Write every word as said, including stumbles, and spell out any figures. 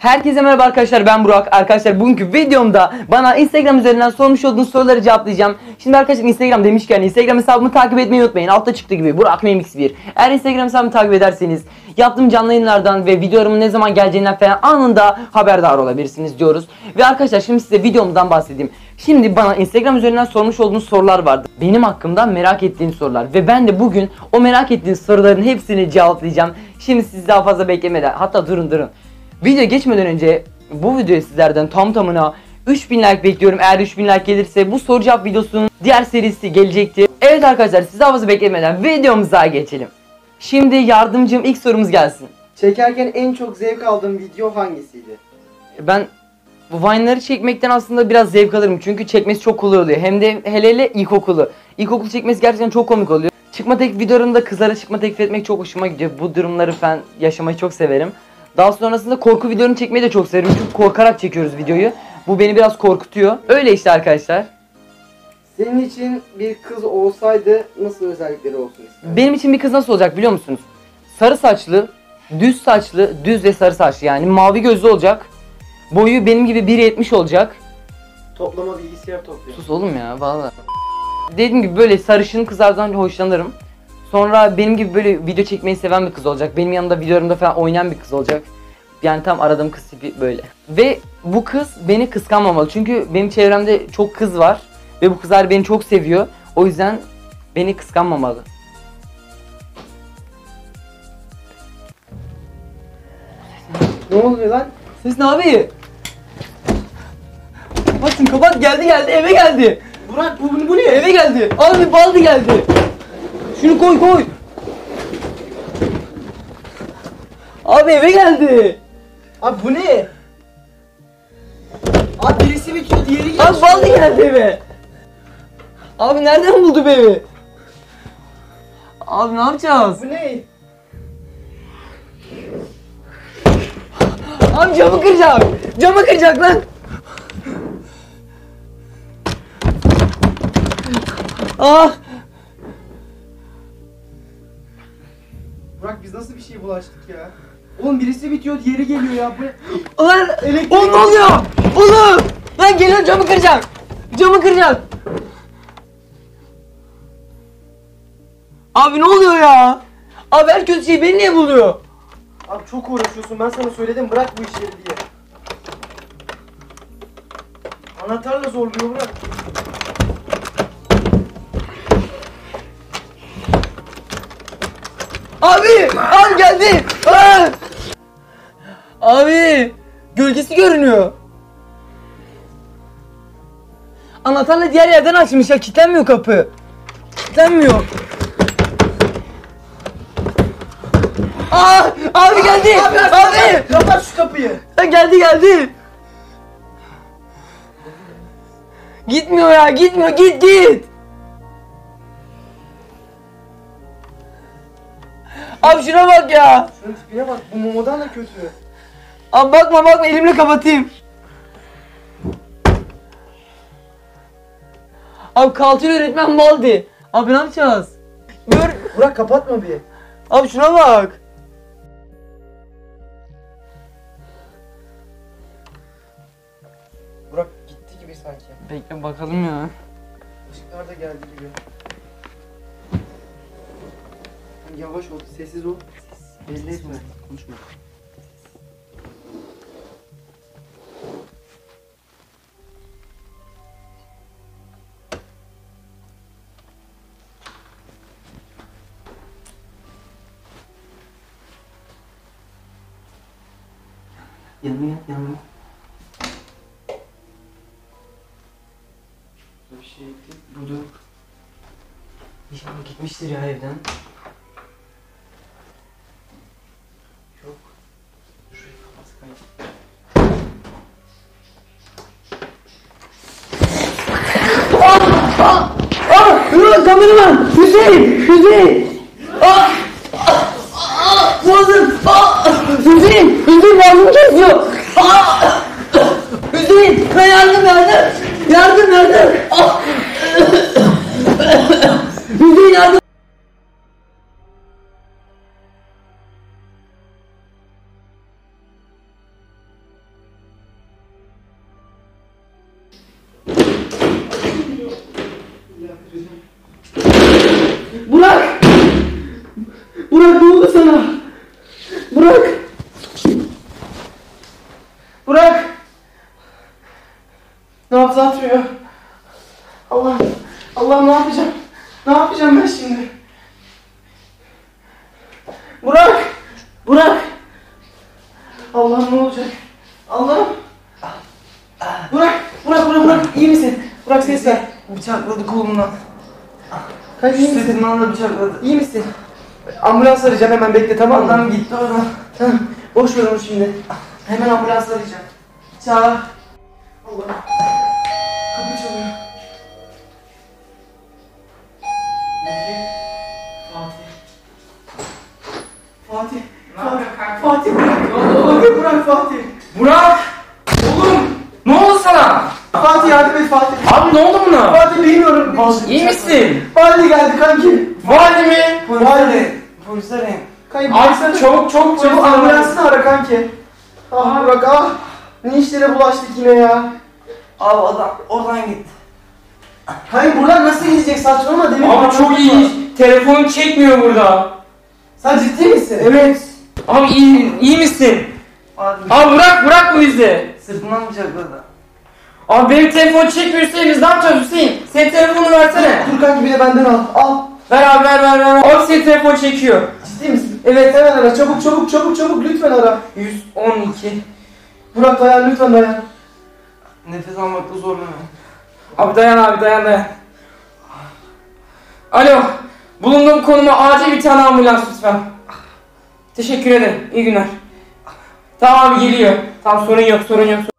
Herkese merhaba arkadaşlar, ben Burak. Arkadaşlar bugünkü videomda bana Instagram üzerinden sormuş olduğunuz soruları cevaplayacağım. Şimdi arkadaşlar Instagram demişken Instagram hesabımı takip etmeyi unutmayın. Altta çıktı gibi Burak Memiş bir. Eğer Instagram hesabımı takip ederseniz yaptığım canlı yayınlardan ve videolarımın ne zaman geleceğinden falan anında haberdar olabilirsiniz diyoruz. Ve arkadaşlar şimdi size videomdan bahsedeyim. Şimdi bana Instagram üzerinden sormuş olduğunuz sorular vardı. Benim hakkımda merak ettiğiniz sorular. Ve ben de bugün o merak ettiğiniz soruların hepsini cevaplayacağım. Şimdi siz daha fazla beklemeden, hatta durun durun. Video geçmeden önce bu videoya sizlerden tam tamına üç bin like bekliyorum. Eğer üç bin like gelirse bu soru cevap videosunun diğer serisi gelecektir. Evet arkadaşlar, siz daha fazla beklemeden videomuza geçelim. Şimdi yardımcım ilk sorumuz gelsin. Çekerken en çok zevk aldığım video hangisiydi? Ben bu Vine'ları çekmekten aslında biraz zevk alırım. Çünkü çekmesi çok kolay oluyor. Hem de hele hele ilkokulu. İlkokul çekmesi gerçekten çok komik oluyor. Çıkma tek videolarında kızlara çıkma teklif etmek çok hoşuma gidiyor. Bu durumları ben yaşamayı çok severim. Daha sonrasında korku videonu çekmeyi de çok severim. Çünkü korkarak çekiyoruz videoyu. Bu beni biraz korkutuyor. Öyle işte arkadaşlar. Senin için bir kız olsaydı nasıl özellikleri olsun istedim? Benim için bir kız nasıl olacak biliyor musunuz? Sarı saçlı, düz saçlı, düz ve sarı saçlı yani. Mavi gözlü olacak. Boyu benim gibi bir yetmiş olacak. Toplama bilgisayar topluyor. Sus oğlum ya valla. Dediğim gibi böyle sarışın kızlardan hoşlanırım. Sonra benim gibi böyle video çekmeyi seven bir kız olacak. Benim yanımda videolarımda falan oynayan bir kız olacak. Yani tam aradığım kız tipi böyle. Ve bu kız beni kıskanmamalı. Çünkü benim çevremde çok kız var. Ve bu kızlar beni çok seviyor. O yüzden beni kıskanmamalı. Ne oluyor lan? Siz ne abi? Kapatın kapat, geldi geldi eve geldi. Burak bu, bu ne? Eve geldi. Abi Baldi geldi. Şunu koy koy. Abi eve geldi. Abi bu ne? Abi birisi bitiyor diğeri geçiyor. Abi Baldi geldi eve. Abi nereden buldu bebeği? Abi ne yapacağız? Bu ne? Abi camı kıracak. Camı kıracak lan. Ah. Burak biz nasıl bir şeye bulaştık ya? Oğlum birisi bitiyor diğeri geliyor ya. Bu... Ulan elektrik... Oğlum ne oluyor? Oğlum! Lan geliyor camı kıracağım. Camı kıracağım. Abi ne oluyor ya? Abi her kötü şey beni niye buluyor? Abi çok uğraşıyorsun, ben sana söyledim bırak bu işleri diye. Anahtarla zorluyor bırak. Abi! Abi geldi! Aa! Abi! Gölgesi görünüyor. Anahtarla diğer yerden açmış ya, kilitlenmiyor kapı. Kilitlenmiyor. Aa! Abi geldi! Abi! Abi! Kapat şu kapıyı! Geldi geldi! Gitmiyor ya, gitmiyor, git git! Abi şuna bak ya. Şunun tipine bak, bu Momo'dan da kötü. Abi bakma bakma, elimle kapatayım. Abi kalçalı öğretmen Baldi. Abi ne yapacağız? Gör. Burak kapatma bir. Abi şuna bak. Burak gitti gibi sanki. Bekle bakalım ya. Işıklar da geldi gibi. Yavaş ol, sessiz ol. Belli etme, konuşma. Yanına gel, yanına. Burada bir şey gitti. Burada yok. İnşallah gitmiştir ya evden. Kameraman! Hüseyin! Hüseyin! Aaa! Aaa! Boğazım! Aaa! Hüseyin! Hüseyin boğazımı kesiyor! Aaa! Hüseyin! Ben yardım yardım! Yardım yardım! Aaa! Hüseyin yardım! Burak! Burak ne oldu sana? Burak! Burak! Nabzı atmıyor. Allah! Allah ne yapacağım? Ne yapacağım ben şimdi? Burak! Burak! Allah'ım ne olacak? Allah'ım! Burak! Burak! Burak! Burak! İyi misin? Burak ses ver. Bıçakladı kolumdan. Kaç iyi misin? Sırtımdan bıçakladı. İyi misin? Ambulans arayacağım hemen, bekle tamam mı? Adam gitti oradan. Tamam. Boş ver onu şimdi. Hemen ambulans arayacağım. Çağır. Allah'ım. Kapı çalıyor. Nerede? Fatih. Fatih. Ne Fatih. Fatih bırak. Fatih bırak Fatih. Burak! Oğlum! Ne oldu sana? Fatih yardım et Fatih. Abi ne oldu buna? Fatih bilmiyorum. Fatih, İyi misin? Valide geldi kanki. Valide mi? Valide. Polisler mi? Abi çok çok çabuk ambulansını ara kanki. Ah Burak ah. Ne işlere bulaştık yine ya. Abi adam oradan gitti. Hayır buradan nasıl gidecek, saçmalama değil mi? Abi çok iyi. Telefonun çekmiyor burada. Sen ciddi misin? Evet. Abi iyi, iyi misin? Abi, abi bırak bırak bu yüzü. Sırtımdan bıçakladı. Abi benim telefon çekmiyor Hüseyin, biz ne yapacağız Hüseyin? Senin telefonunu versene. Dur kanki bir de benden al. Al. Ver abi ver ver ver. Abi senin telefon çekiyor. Ciddi misin? Evet hemen ara, çabuk çabuk çabuk çabuk lütfen ara. yüz on iki. Burak dayan lütfen dayan. Nefes almakta zorlanıyorum. Abi dayan abi dayan dayan. Alo. Bulunduğum konuma acil bir tane ambulans lütfen. Teşekkür ederim. İyi günler. Tamam abi geliyor. Tamam sorun yok sorun yok.